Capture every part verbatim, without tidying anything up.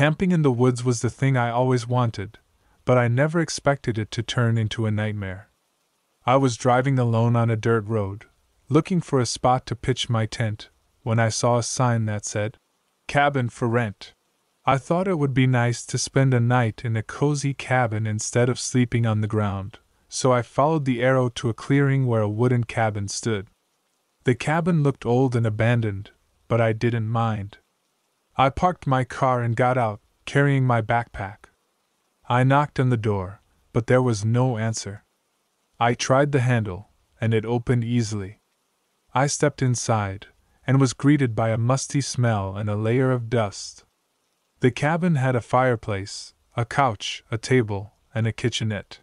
Camping in the woods was the thing I always wanted, but I never expected it to turn into a nightmare. I was driving alone on a dirt road, looking for a spot to pitch my tent, when I saw a sign that said, "Cabin for Rent." I thought it would be nice to spend a night in a cozy cabin instead of sleeping on the ground, so I followed the arrow to a clearing where a wooden cabin stood. The cabin looked old and abandoned, but I didn't mind. I parked my car and got out, carrying my backpack. I knocked on the door, but there was no answer. I tried the handle, and it opened easily. I stepped inside, and was greeted by a musty smell and a layer of dust. The cabin had a fireplace, a couch, a table, and a kitchenette.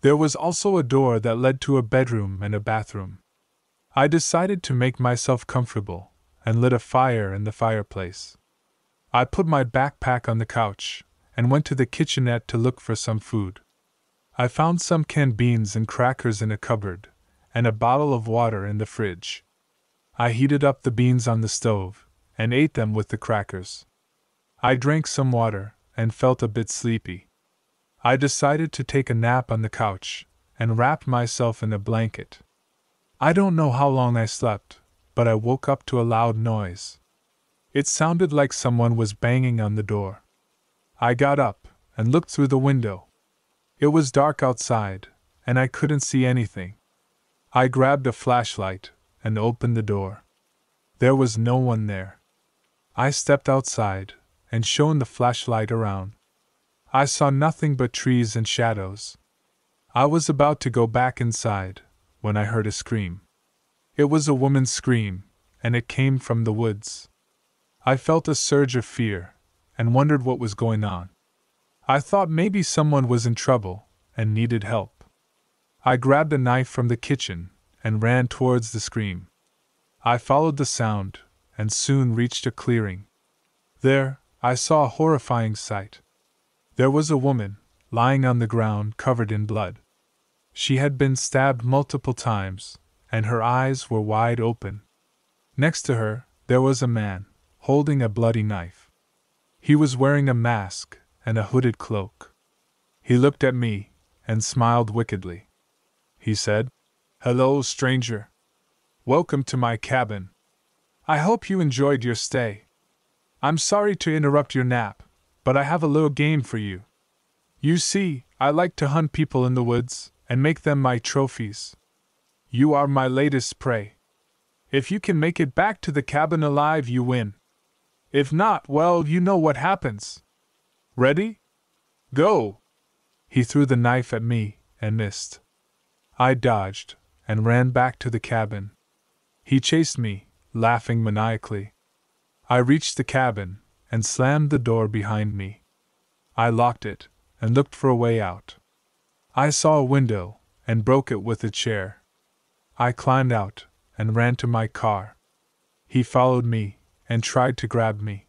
There was also a door that led to a bedroom and a bathroom. I decided to make myself comfortable, and lit a fire in the fireplace. I put my backpack on the couch, and went to the kitchenette to look for some food. I found some canned beans and crackers in a cupboard, and a bottle of water in the fridge. I heated up the beans on the stove, and ate them with the crackers. I drank some water, and felt a bit sleepy. I decided to take a nap on the couch, and wrapped myself in a blanket. I don't know how long I slept, but I woke up to a loud noise. It sounded like someone was banging on the door. I got up, and looked through the window. It was dark outside, and I couldn't see anything. I grabbed a flashlight, and opened the door. There was no one there. I stepped outside, and shone the flashlight around. I saw nothing but trees and shadows. I was about to go back inside, when I heard a scream. It was a woman's scream, and it came from the woods. I felt a surge of fear, and wondered what was going on. I thought maybe someone was in trouble, and needed help. I grabbed a knife from the kitchen, and ran towards the scream. I followed the sound, and soon reached a clearing. There, I saw a horrifying sight. There was a woman, lying on the ground covered in blood. She had been stabbed multiple times, and her eyes were wide open. Next to her, there was a man, holding a bloody knife. He was wearing a mask and a hooded cloak. He looked at me, and smiled wickedly. He said, "Hello, stranger. Welcome to my cabin. I hope you enjoyed your stay. I'm sorry to interrupt your nap, but I have a little game for you. You see, I like to hunt people in the woods, and make them my trophies. You are my latest prey. If you can make it back to the cabin alive, you win. If not, well, you know what happens. Ready? Go!" He threw the knife at me, and missed. I dodged, and ran back to the cabin. He chased me, laughing maniacally. I reached the cabin, and slammed the door behind me. I locked it, and looked for a way out. I saw a window, and broke it with a chair. I climbed out, and ran to my car. He followed me, and tried to grab me.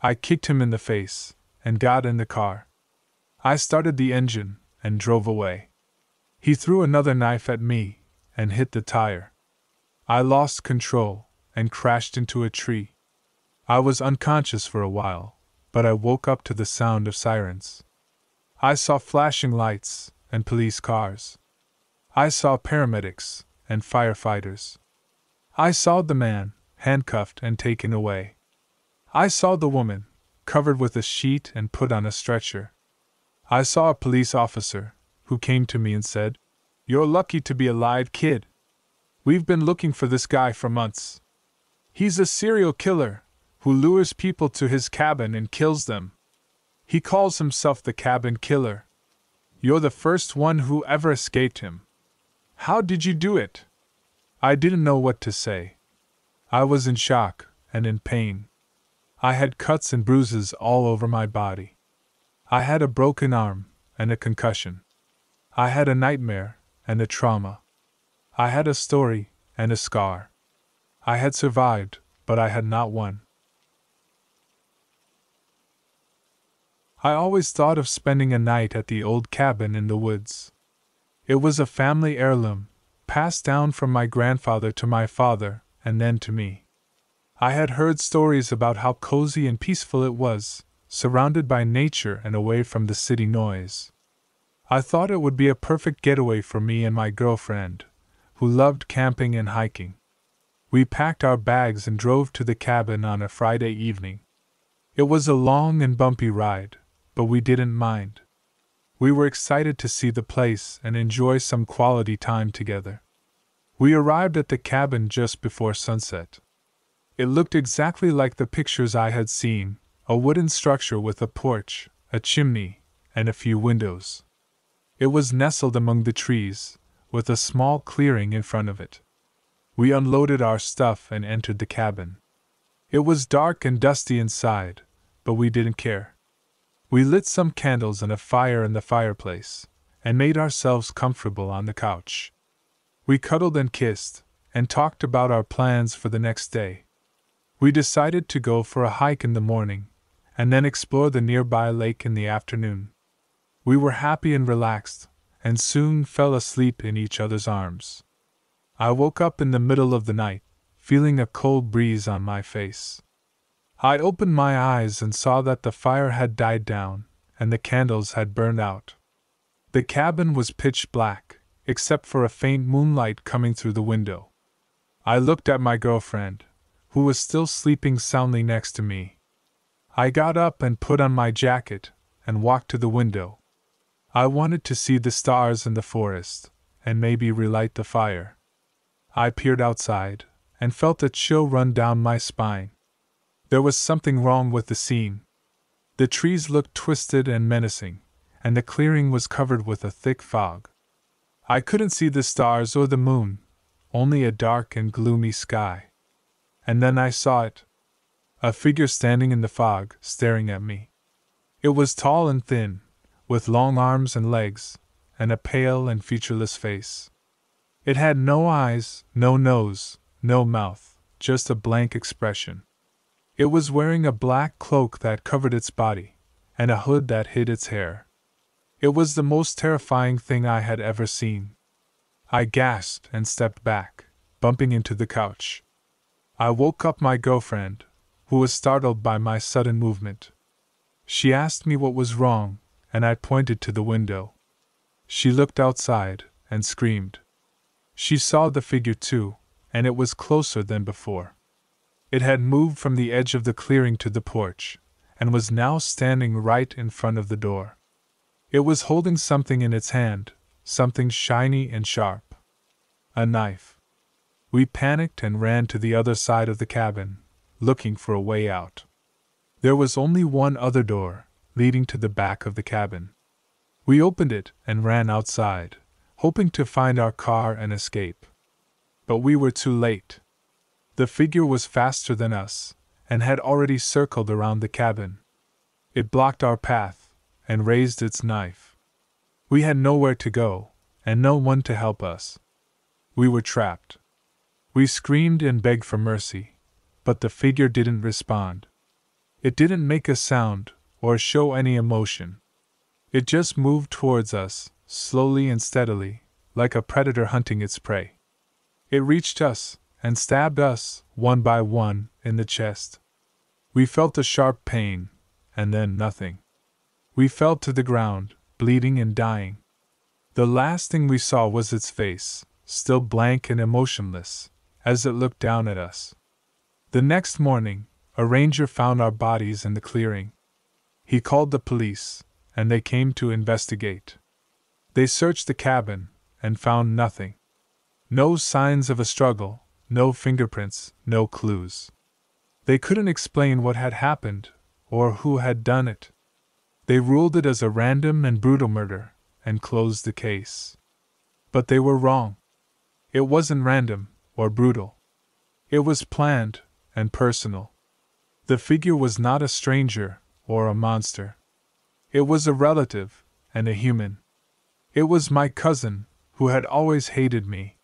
I kicked him in the face, and got in the car. I started the engine, and drove away. He threw another knife at me, and hit the tire. I lost control, and crashed into a tree. I was unconscious for a while, but I woke up to the sound of sirens. I saw flashing lights and police cars. I saw paramedics and firefighters. I saw the man, handcuffed and taken away. I saw the woman, covered with a sheet and put on a stretcher. I saw a police officer, who came to me and said, "You're lucky to be alive, kid. We've been looking for this guy for months. He's a serial killer, who lures people to his cabin and kills them. He calls himself the Cabin Killer. You're the first one who ever escaped him. How did you do it?" I didn't know what to say. I was in shock and in pain. I had cuts and bruises all over my body. I had a broken arm and a concussion. I had a nightmare and a trauma. I had a story and a scar. I had survived, but I had not won. I always thought of spending a night at the old cabin in the woods. It was a family heirloom, passed down from my grandfather to my father, and then to me. I had heard stories about how cozy and peaceful it was, surrounded by nature and away from the city noise. I thought it would be a perfect getaway for me and my girlfriend, who loved camping and hiking. We packed our bags and drove to the cabin on a Friday evening. It was a long and bumpy ride, but we didn't mind. We were excited to see the place and enjoy some quality time together. We arrived at the cabin just before sunset. It looked exactly like the pictures I had seen, a wooden structure with a porch, a chimney, and a few windows. It was nestled among the trees, with a small clearing in front of it. We unloaded our stuff and entered the cabin. It was dark and dusty inside, but we didn't care. We lit some candles and a fire in the fireplace, and made ourselves comfortable on the couch. We cuddled and kissed, and talked about our plans for the next day. We decided to go for a hike in the morning, and then explore the nearby lake in the afternoon. We were happy and relaxed, and soon fell asleep in each other's arms. I woke up in the middle of the night, feeling a cold breeze on my face. I opened my eyes and saw that the fire had died down, and the candles had burned out. The cabin was pitch black, except for a faint moonlight coming through the window. I looked at my girlfriend, who was still sleeping soundly next to me. I got up and put on my jacket, and walked to the window. I wanted to see the stars in the forest, and maybe relight the fire. I peered outside, and felt a chill run down my spine. There was something wrong with the scene. The trees looked twisted and menacing, and the clearing was covered with a thick fog. I couldn't see the stars or the moon, only a dark and gloomy sky. And then I saw it. A figure standing in the fog, staring at me. It was tall and thin, with long arms and legs, and a pale and featureless face. It had no eyes, no nose, no mouth, just a blank expression. It was wearing a black cloak that covered its body, and a hood that hid its hair. It was the most terrifying thing I had ever seen. I gasped and stepped back, bumping into the couch. I woke up my girlfriend, who was startled by my sudden movement. She asked me what was wrong, and I pointed to the window. She looked outside and screamed. She saw the figure too, and it was closer than before. It had moved from the edge of the clearing to the porch, and was now standing right in front of the door. It was holding something in its hand, something shiny and sharp. A knife. We panicked and ran to the other side of the cabin, looking for a way out. There was only one other door, leading to the back of the cabin. We opened it and ran outside, hoping to find our car and escape. But we were too late. The figure was faster than us, and had already circled around the cabin. It blocked our path, and raised its knife. We had nowhere to go, and no one to help us. We were trapped. We screamed and begged for mercy, but the figure didn't respond. It didn't make a sound, or show any emotion. It just moved towards us, slowly and steadily, like a predator hunting its prey. It reached us, and stabbed us, one by one, in the chest. We felt a sharp pain, and then nothing. We fell to the ground, bleeding and dying. The last thing we saw was its face, still blank and emotionless, as it looked down at us. The next morning, a ranger found our bodies in the clearing. He called the police, and they came to investigate. They searched the cabin, and found nothing. No signs of a struggle, no fingerprints, no clues. They couldn't explain what had happened, or who had done it. They ruled it as a random and brutal murder, and closed the case. But they were wrong. It wasn't random, or brutal. It was planned, and personal. The figure was not a stranger, or a monster. It was a relative, and a human. It was my cousin, who had always hated me.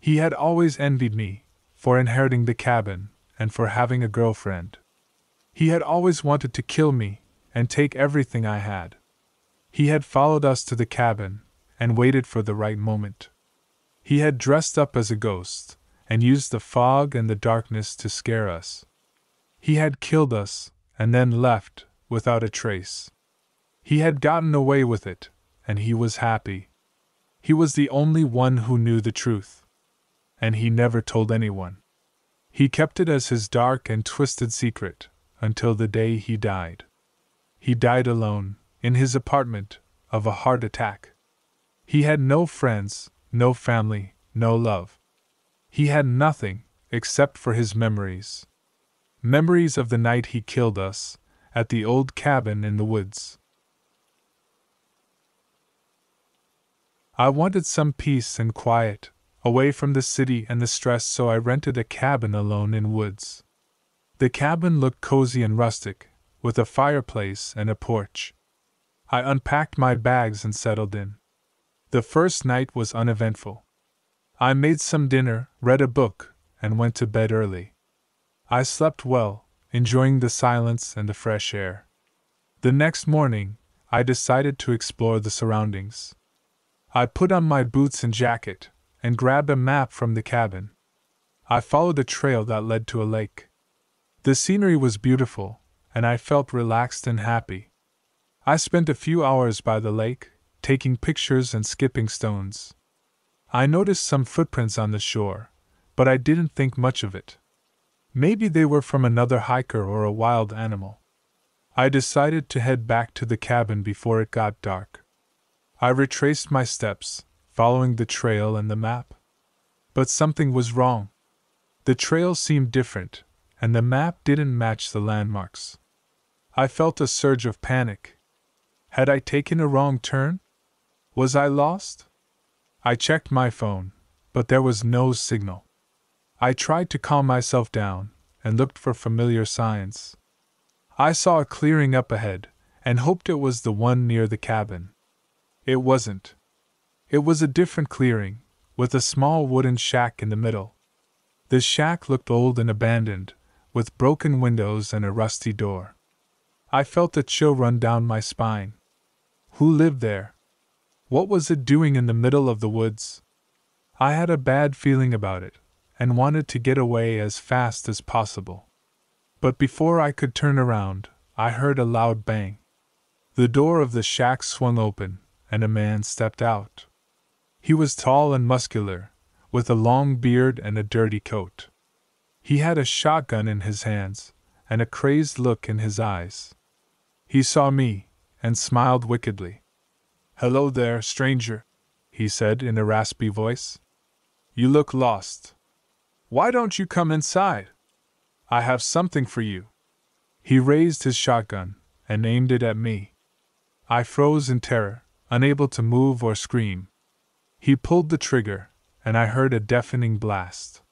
He had always envied me, for inheriting the cabin, and for having a girlfriend. He had always wanted to kill me, and take everything I had. He had followed us to the cabin, and waited for the right moment. He had dressed up as a ghost, and used the fog and the darkness to scare us. He had killed us, and then left, without a trace. He had gotten away with it, and he was happy. He was the only one who knew the truth, and he never told anyone. He kept it as his dark and twisted secret until the day he died. He died alone, in his apartment, of a heart attack. He had no friends, no family, no love. He had nothing except for his memories. Memories of the night he killed us, at the old cabin in the woods. I wanted some peace and quiet, away from the city and the stress, so I rented a cabin alone in woods. The cabin looked cozy and rustic, with a fireplace and a porch. I unpacked my bags and settled in. The first night was uneventful. I made some dinner, read a book, and went to bed early. I slept well, enjoying the silence and the fresh air. The next morning, I decided to explore the surroundings. I put on my boots and jacket, and grabbed a map from the cabin. I followed a trail that led to a lake. The scenery was beautiful, and I felt relaxed and happy. I spent a few hours by the lake, taking pictures and skipping stones. I noticed some footprints on the shore, but I didn't think much of it. Maybe they were from another hiker or a wild animal. I decided to head back to the cabin before it got dark. I retraced my steps, following the trail and the map. But something was wrong. The trail seemed different, and the map didn't match the landmarks. I felt a surge of panic. Had I taken a wrong turn? Was I lost? I checked my phone, but there was no signal. I tried to calm myself down and looked for familiar signs. I saw a clearing up ahead and hoped it was the one near the cabin. It wasn't. It was a different clearing, with a small wooden shack in the middle. The shack looked old and abandoned, with broken windows and a rusty door. I felt a chill run down my spine. Who lived there? What was it doing in the middle of the woods? I had a bad feeling about it, and wanted to get away as fast as possible. But before I could turn around, I heard a loud bang. The door of the shack swung open, and a man stepped out. He was tall and muscular, with a long beard and a dirty coat. He had a shotgun in his hands, and a crazed look in his eyes. He saw me, and smiled wickedly. "Hello there, stranger," he said in a raspy voice. "You look lost. Why don't you come inside? I have something for you." He raised his shotgun and aimed it at me. I froze in terror, unable to move or scream. He pulled the trigger, and I heard a deafening blast.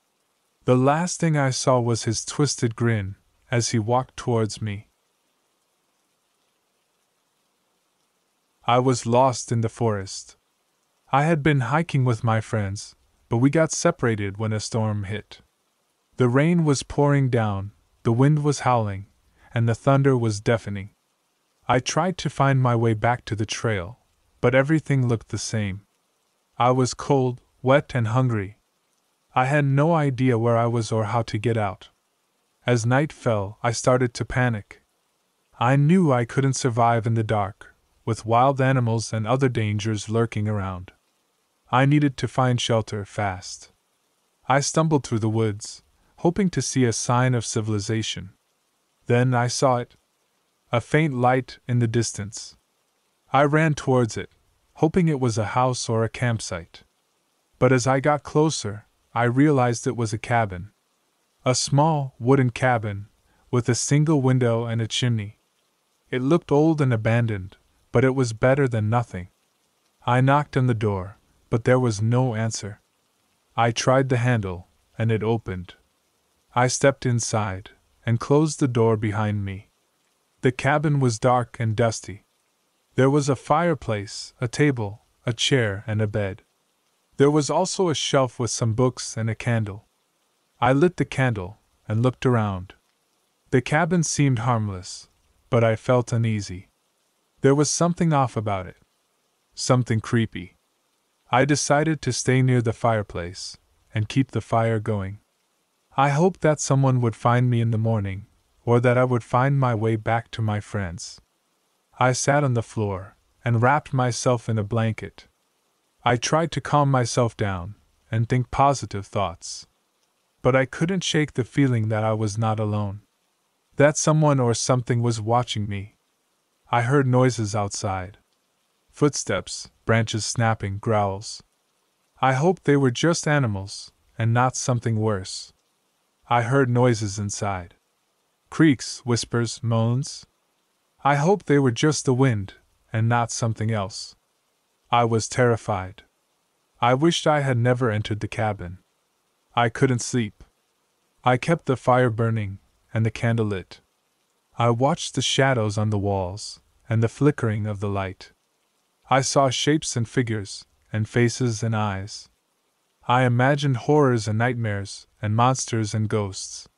The last thing I saw was his twisted grin as he walked towards me. I was lost in the forest. I had been hiking with my friends, but we got separated when a storm hit. The rain was pouring down, the wind was howling, and the thunder was deafening. I tried to find my way back to the trail, but everything looked the same. I was cold, wet, and hungry. I had no idea where I was or how to get out. As night fell, I started to panic. I knew I couldn't survive in the dark, with wild animals and other dangers lurking around. I needed to find shelter fast. I stumbled through the woods, hoping to see a sign of civilization. Then I saw it. A faint light in the distance. I ran towards it, hoping it was a house or a campsite. But as I got closer, I realized it was a cabin. A small, wooden cabin, with a single window and a chimney. It looked old and abandoned, but it was better than nothing. I knocked on the door, but there was no answer. I tried the handle, and it opened. I stepped inside, and closed the door behind me. The cabin was dark and dusty. There was a fireplace, a table, a chair, and a bed. There was also a shelf with some books and a candle. I lit the candle, and looked around. The cabin seemed harmless, but I felt uneasy. There was something off about it. Something creepy. I decided to stay near the fireplace and keep the fire going. I hoped that someone would find me in the morning or that I would find my way back to my friends. I sat on the floor and wrapped myself in a blanket. I tried to calm myself down and think positive thoughts, but I couldn't shake the feeling that I was not alone, that someone or something was watching me. I heard noises outside. Footsteps, branches snapping, growls. I hoped they were just animals and not something worse. I heard noises inside. Creaks, whispers, moans. I hoped they were just the wind and not something else. I was terrified. I wished I had never entered the cabin. I couldn't sleep. I kept the fire burning and the candle lit. I watched the shadows on the walls and the flickering of the light. I saw shapes and figures and faces and eyes. I imagined horrors and nightmares and monsters and ghosts.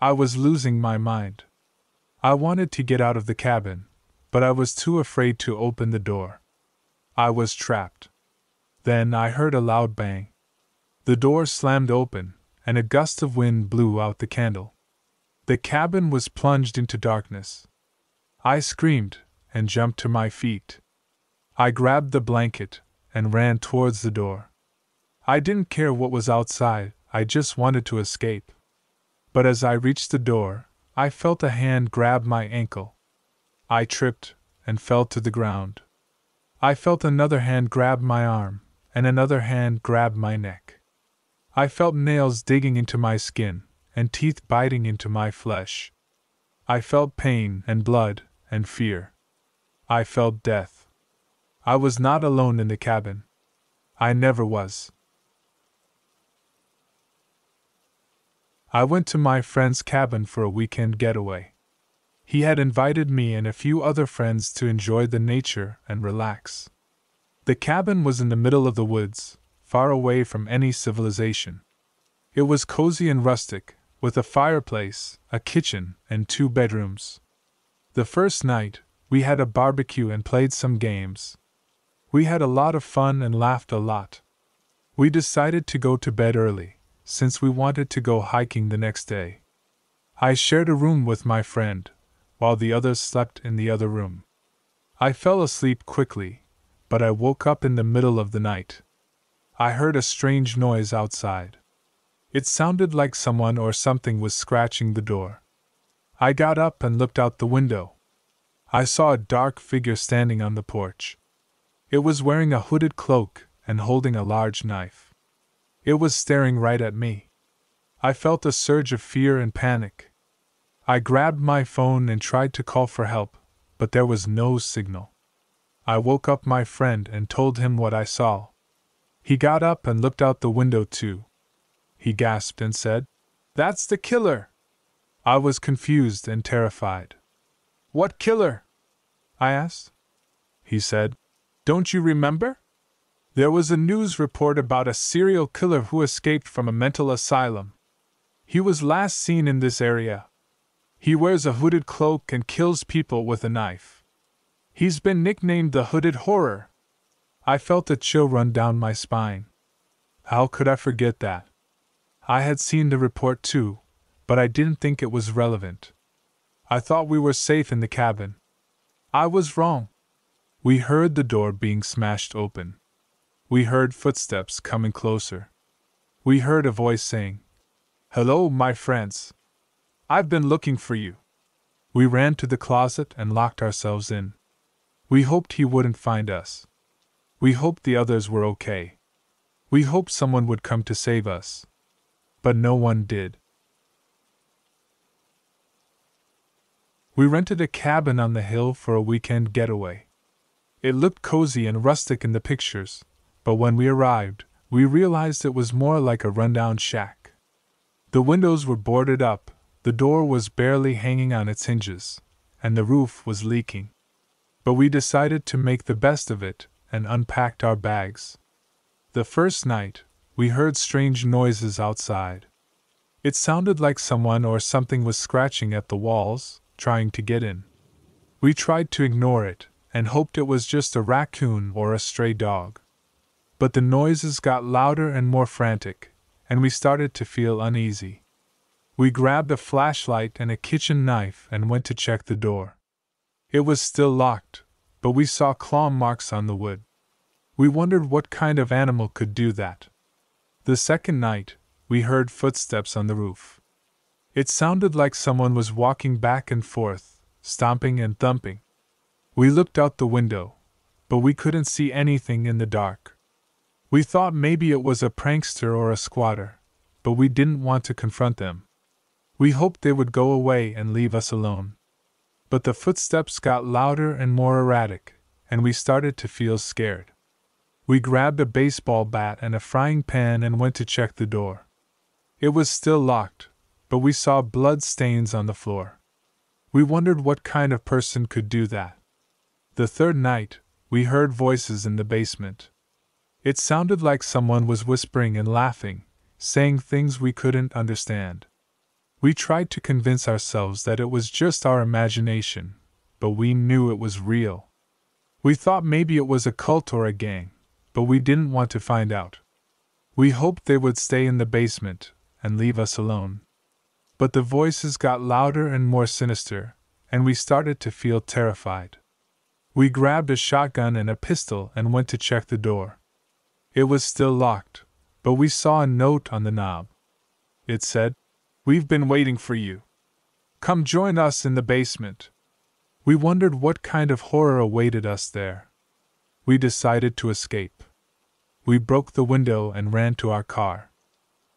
I was losing my mind. I wanted to get out of the cabin, but I was too afraid to open the door. I was trapped. Then I heard a loud bang. The door slammed open, and a gust of wind blew out the candle. The cabin was plunged into darkness. I screamed and jumped to my feet. I grabbed the blanket and ran towards the door. I didn't care what was outside, I just wanted to escape. But as I reached the door, I felt a hand grab my ankle. I tripped and fell to the ground. I felt another hand grab my arm, and another hand grab my neck. I felt nails digging into my skin and teeth biting into my flesh. I felt pain and blood and fear. I felt death. I was not alone in the cabin. I never was. I went to my friend's cabin for a weekend getaway. He had invited me and a few other friends to enjoy the nature and relax. The cabin was in the middle of the woods, far away from any civilization. It was cozy and rustic, with a fireplace, a kitchen, and two bedrooms. The first night, we had a barbecue and played some games. We had a lot of fun and laughed a lot. We decided to go to bed early, since we wanted to go hiking the next day. I shared a room with my friend, while the others slept in the other room. I fell asleep quickly, but I woke up in the middle of the night. I heard a strange noise outside. It sounded like someone or something was scratching the door. I got up and looked out the window. I saw a dark figure standing on the porch. It was wearing a hooded cloak and holding a large knife. It was staring right at me. I felt a surge of fear and panic. I grabbed my phone and tried to call for help, but there was no signal. I woke up my friend and told him what I saw. He got up and looked out the window too. He gasped and said, "That's the killer!" I was confused and terrified. "What killer?" I asked. He said, "Don't you remember? There was a news report about a serial killer who escaped from a mental asylum. He was last seen in this area. He wears a hooded cloak and kills people with a knife. He's been nicknamed the Hooded Horror." I felt a chill run down my spine. How could I forget that? I had seen the report too, but I didn't think it was relevant. I thought we were safe in the cabin. I was wrong. We heard the door being smashed open. We heard footsteps coming closer. We heard a voice saying, "Hello, my friends. I've been looking for you." We ran to the closet and locked ourselves in. We hoped he wouldn't find us. We hoped the others were okay. We hoped someone would come to save us. But no one did. We rented a cabin on the hill for a weekend getaway. It looked cozy and rustic in the pictures, but when we arrived, we realized it was more like a rundown shack. The windows were boarded up, the door was barely hanging on its hinges, and the roof was leaking. But we decided to make the best of it and unpacked our bags. The first night, we heard strange noises outside. It sounded like someone or something was scratching at the walls, trying to get in. We tried to ignore it and hoped it was just a raccoon or a stray dog. But the noises got louder and more frantic, and we started to feel uneasy. We grabbed a flashlight and a kitchen knife and went to check the door. It was still locked, but we saw claw marks on the wood. We wondered what kind of animal could do that. The second night, we heard footsteps on the roof. It sounded like someone was walking back and forth, stomping and thumping. We looked out the window, but we couldn't see anything in the dark. We thought maybe it was a prankster or a squatter, but we didn't want to confront them. We hoped they would go away and leave us alone. But the footsteps got louder and more erratic, and we started to feel scared. We grabbed a baseball bat and a frying pan and went to check the door. It was still locked, but we saw blood stains on the floor. We wondered what kind of person could do that. The third night, we heard voices in the basement. It sounded like someone was whispering and laughing, saying things we couldn't understand. We tried to convince ourselves that it was just our imagination, but we knew it was real. We thought maybe it was a cult or a gang, but we didn't want to find out. We hoped they would stay in the basement and leave us alone. But the voices got louder and more sinister, and we started to feel terrified. We grabbed a shotgun and a pistol and went to check the door. It was still locked, but we saw a note on the knob. It said, "We've been waiting for you. Come join us in the basement." We wondered what kind of horror awaited us there. We decided to escape. We broke the window and ran to our car.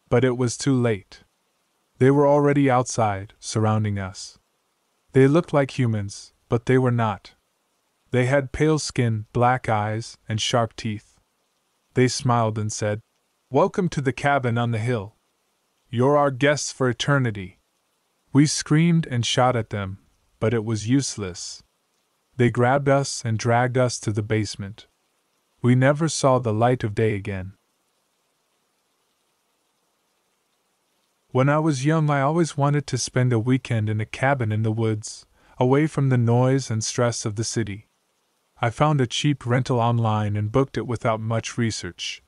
But it was too late. They were already outside, surrounding us. They looked like humans, but they were not. They had pale skin, black eyes, and sharp teeth. They smiled and said, "Welcome to the cabin on the hill. You're our guests for eternity." We screamed and shot at them, but it was useless. They grabbed us and dragged us to the basement. We never saw the light of day again. When I was young, I always wanted to spend a weekend in a cabin in the woods, away from the noise and stress of the city. I found a cheap rental online and booked it without much research.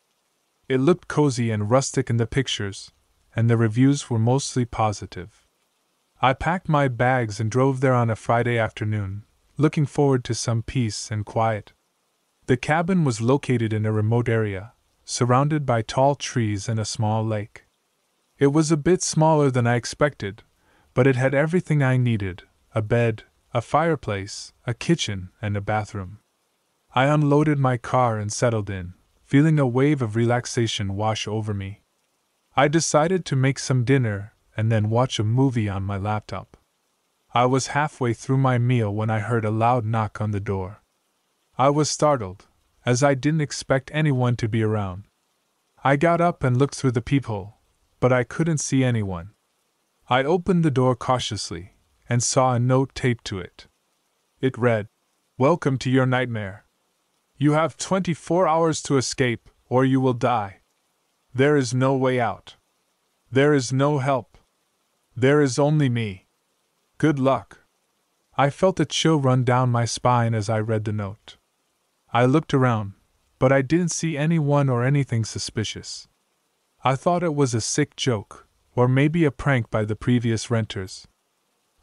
It looked cozy and rustic in the pictures, and the reviews were mostly positive. I packed my bags and drove there on a Friday afternoon, looking forward to some peace and quiet. The cabin was located in a remote area, surrounded by tall trees and a small lake. It was a bit smaller than I expected, but it had everything I needed: a bed, a fireplace, a kitchen, and a bathroom. I unloaded my car and settled in, feeling a wave of relaxation wash over me. I decided to make some dinner and then watch a movie on my laptop. I was halfway through my meal when I heard a loud knock on the door. I was startled, as I didn't expect anyone to be around. I got up and looked through the peephole, but I couldn't see anyone. I opened the door cautiously and saw a note taped to it. It read, "Welcome to your nightmare. You have twenty-four hours to escape, or you will die. There is no way out. There is no help. There is only me. Good luck." I felt a chill run down my spine as I read the note. I looked around, but I didn't see anyone or anything suspicious. I thought it was a sick joke, or maybe a prank by the previous renters.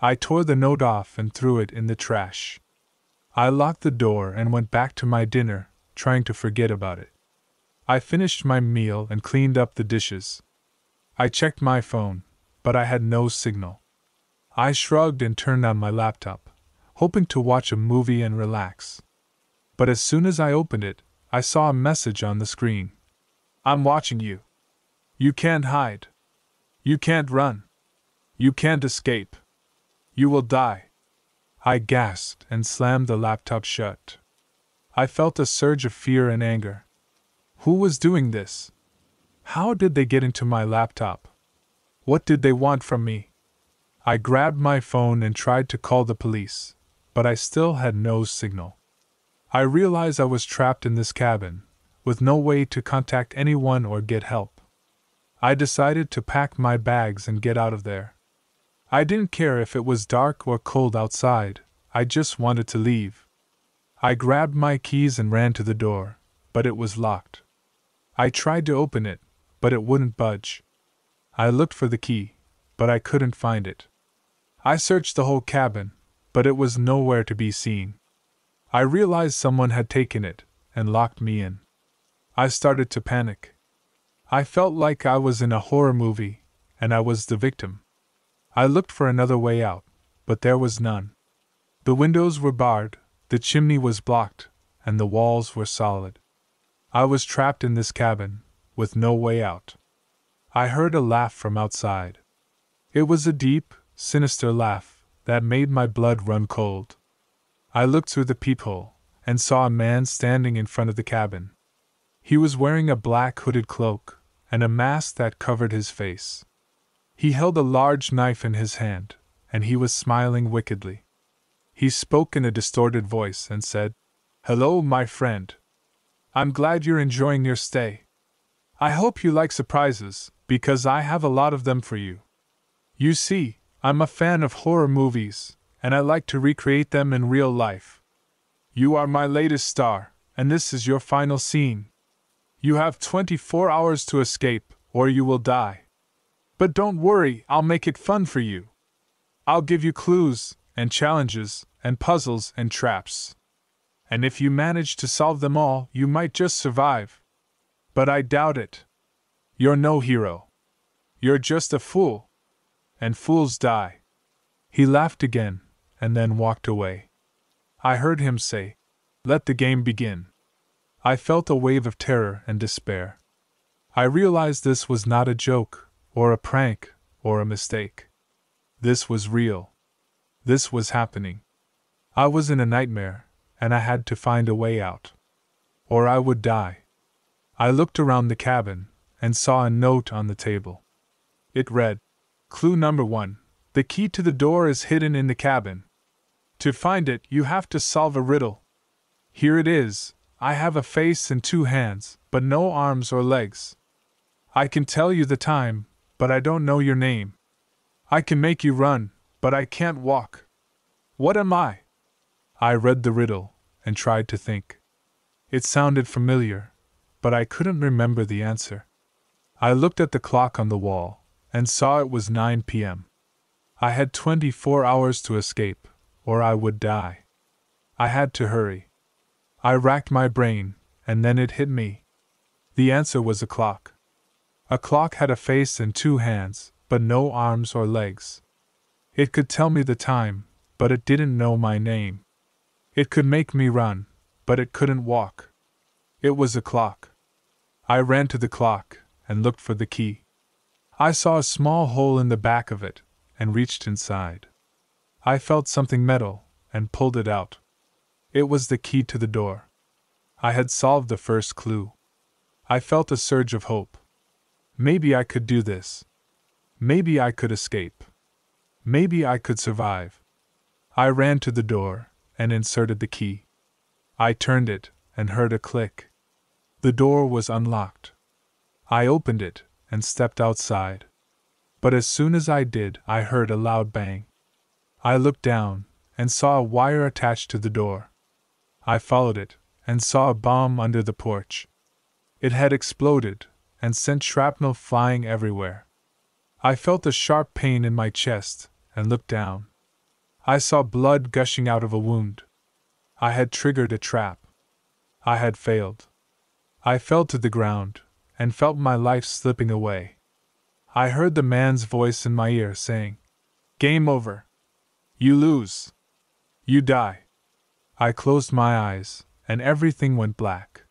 I tore the note off and threw it in the trash. I locked the door and went back to my dinner, trying to forget about it. I finished my meal and cleaned up the dishes. I checked my phone, but I had no signal. I shrugged and turned on my laptop, hoping to watch a movie and relax. But as soon as I opened it, I saw a message on the screen. "I'm watching you. You can't hide. You can't run. You can't escape. You will die." I gasped and slammed the laptop shut. I felt a surge of fear and anger. Who was doing this? How did they get into my laptop? What did they want from me? I grabbed my phone and tried to call the police, but I still had no signal. I realized I was trapped in this cabin, with no way to contact anyone or get help. I decided to pack my bags and get out of there. I didn't care if it was dark or cold outside, I just wanted to leave. I grabbed my keys and ran to the door, but it was locked. I tried to open it, but it wouldn't budge. I looked for the key, but I couldn't find it. I searched the whole cabin, but it was nowhere to be seen. I realized someone had taken it and locked me in. I started to panic. I felt like I was in a horror movie, and I was the victim. I looked for another way out, but there was none. The windows were barred, the chimney was blocked, and the walls were solid. I was trapped in this cabin, with no way out. I heard a laugh from outside. It was a deep, sinister laugh that made my blood run cold. I looked through the peephole and saw a man standing in front of the cabin. He was wearing a black hooded cloak and a mask that covered his face. He held a large knife in his hand, and he was smiling wickedly. He spoke in a distorted voice and said, "Hello, my friend. I'm glad you're enjoying your stay. I hope you like surprises, because I have a lot of them for you. You see, I'm a fan of horror movies, and I like to recreate them in real life. You are my latest star, and this is your final scene. You have twenty-four hours to escape, or you will die. But don't worry, I'll make it fun for you. I'll give you clues, and challenges, and puzzles, and traps. And if you manage to solve them all, you might just survive. But I doubt it. You're no hero. You're just a fool. And fools die." He laughed again, and then walked away. I heard him say, "Let the game begin." I felt a wave of terror and despair. I realized this was not a joke, or a prank, or a mistake. This was real. This was happening. I was in a nightmare, and I had to find a way out. Or I would die. I looked around the cabin, and saw a note on the table. It read, "Clue number one, the key to the door is hidden in the cabin. To find it, you have to solve a riddle. Here it is. I have a face and two hands, but no arms or legs. I can tell you the time, but I don't know your name. I can make you run, but I can't walk. What am I?" I read the riddle, and tried to think. It sounded familiar, but I couldn't remember the answer. I looked at the clock on the wall, and saw it was nine p m I had twenty-four hours to escape, or I would die. I had to hurry. I racked my brain, and then it hit me. The answer was a clock. A clock had a face and two hands, but no arms or legs. It could tell me the time, but it didn't know my name. It could make me run, but it couldn't walk. It was a clock. I ran to the clock, and looked for the key. I saw a small hole in the back of it, and reached inside. I felt something metal, and pulled it out. It was the key to the door. I had solved the first clue. I felt a surge of hope. Maybe I could do this. Maybe I could escape. Maybe I could survive. I ran to the door, and inserted the key. I turned it, and heard a click. The door was unlocked. I opened it, and stepped outside. But as soon as I did, I heard a loud bang. I looked down, and saw a wire attached to the door. I followed it, and saw a bomb under the porch. It had exploded, and sent shrapnel flying everywhere. I felt a sharp pain in my chest, and looked down. I saw blood gushing out of a wound. I had triggered a trap. I had failed. I fell to the ground, and felt my life slipping away. I heard the man's voice in my ear saying, "Game over. You lose. You die." I closed my eyes, and everything went black.